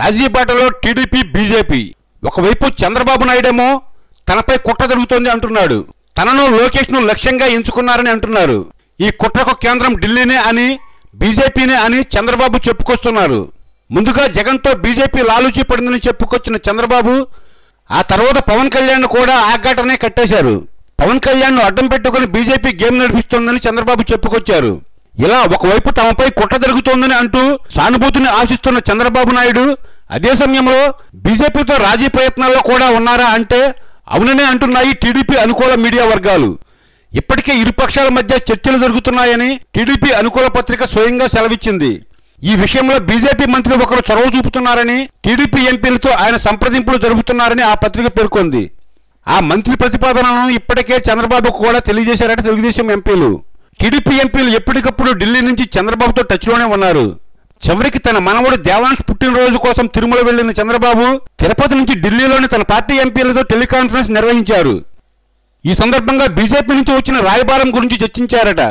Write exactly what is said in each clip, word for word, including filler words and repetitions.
రాజీపాటలో TDP BJP ఒకవైపు చంద్రబాబు నాయుడేమో తనపై కుట్ర జరుగుతోంది అంటున్నాడు, తనను లోకేష్ను లక్ష్యంగా ఎంచుకున్నారని అంటున్నారు. ఈ కుట్రకు కేంద్రం ఢిల్లీనే అని బీజేపీనే అని చంద్రబాబు చెప్పుకొస్తున్నారు. ముందుగా జగన్తో బీజేపీ లాలూచి పడిందని చెప్పుకొచ్చిన చంద్రబాబు ఆ తర్వాత పవన్ కళ్యాణ్ కూడా ఆఘాటనే కట్టేశారు. పవన్ కళ్యాణ్ను అడ్డం పెట్టుకుని బీజేపీ గేమ్ నడిపిస్తోందని చంద్రబాబు చెప్పుకొచ్చారు. ఇలా ఒకవైపు తమపై కుట్ర జరుగుతోందని అంటూ సానుభూతిని ఆశిస్తున్న చంద్రబాబు నాయుడు అదే సమయంలో బీజేపీతో రాజీ ప్రయత్నాల్లో కూడా ఉన్నారా అంటే అవుననే అంటున్నాయి టీడీపీ అనుకూల మీడియా వర్గాలు. ఇప్పటికే ఇరు పక్షాల మధ్య చర్చలు జరుగుతున్నాయని టీడీపీ అనుకూల పత్రిక స్వయంగా సెలవిచ్చింది. ఈ విషయంలో బీజేపీ మంత్రి ఒకరు చొరవ చూపుతున్నారని, టీడీపీ ఎంపీలతో ఆయన సంప్రదింపులు జరుపుతున్నారని ఆ పత్రిక పేర్కొంది. ఆ మంత్రి ప్రతిపాదనను ఇప్పటికే చంద్రబాబుకు కూడా తెలియజేశారట తెలుగుదేశం ఎంపీలు. టీడీపీ ఎంపీలు ఎప్పటికప్పుడు ఢిల్లీ నుంచి చంద్రబాబుతో టచ్లోనే ఉన్నారు. చివరికి తన మనవడు దేవాన్స్ పుట్టినరోజు కోసం తిరుమల వెళ్లిన చంద్రబాబు తిరుపతి నుంచి ఢిల్లీలోని తన పార్టీ ఎంపీలతో టెలికాన్ఫరెన్స్ నిర్వహించారు. ఈ సందర్భంగా బీజేపీ నుంచి వచ్చిన రాయబారం గురించి చర్చించారట.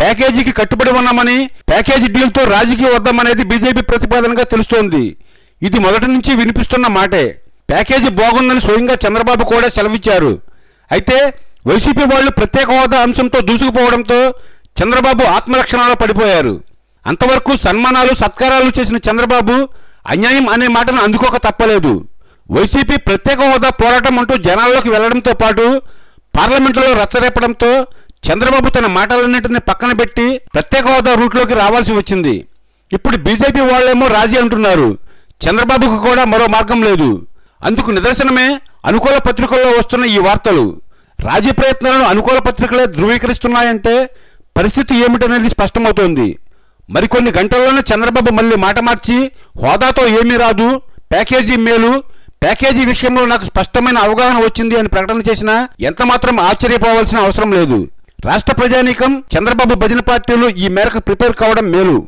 ప్యాకేజీకి కట్టుబడి ఉన్నామని, ప్యాకేజీ డీల్తో రాజకీయ వద్దామనేది బీజేపీ ప్రతిపాదనగా తెలుస్తోంది. ఇది మొదటి నుంచి వినిపిస్తున్న మాటే. ప్యాకేజీ బాగుందని స్వయంగా చంద్రబాబు కూడా సెలవిచ్చారు. అయితే వైసీపీ వాళ్ళు ప్రత్యేక హోదా అంశంతో దూసుకుపోవడంతో చంద్రబాబు ఆత్మరక్షణలో పడిపోయారు. అంతవరకు సన్మానాలు సత్కారాలు చేసిన చంద్రబాబు అన్యాయం అనే మాటను అందుకోక తప్పలేదు. వైసీపీ ప్రత్యేక హోదా పోరాటం అంటూ జనాల్లోకి వెళ్లడంతో పాటు పార్లమెంటులో రచ్చరేపడంతో చంద్రబాబు తన మాటలన్నింటినీ పక్కన పెట్టి ప్రత్యేక హోదా రూట్లోకి రావాల్సి వచ్చింది. ఇప్పుడు బీజేపీ వాళ్ళేమో రాజీ అంటున్నారు. చంద్రబాబుకు కూడా మరో మార్గం లేదు. అందుకు నిదర్శనమే అనుకూల పత్రికల్లో వస్తున్న ఈ వార్తలు. రాజీ ప్రయత్నాలను అనుకూల పత్రికలే ధృవీకరిస్తున్నాయంటే పరిస్థితి ఏమిటనేది స్పష్టమవుతోంది. మరికొన్ని గంటల్లోనే చంద్రబాబు మళ్ళీ మాట మార్చి హోదాతో ఏమీ రాదు, ప్యాకేజీ మేలు, ప్యాకేజీ విషయంలో నాకు స్పష్టమైన అవగాహన వచ్చింది అని ప్రకటన చేసినా ఎంతమాత్రం ఆశ్చర్యపోవాల్సిన అవసరం లేదు. రాష్ట్ర ప్రజానీకం, చంద్రబాబు భజన పార్టీలు ఈ మేరకు ప్రిపేర్ కావడం మేలు.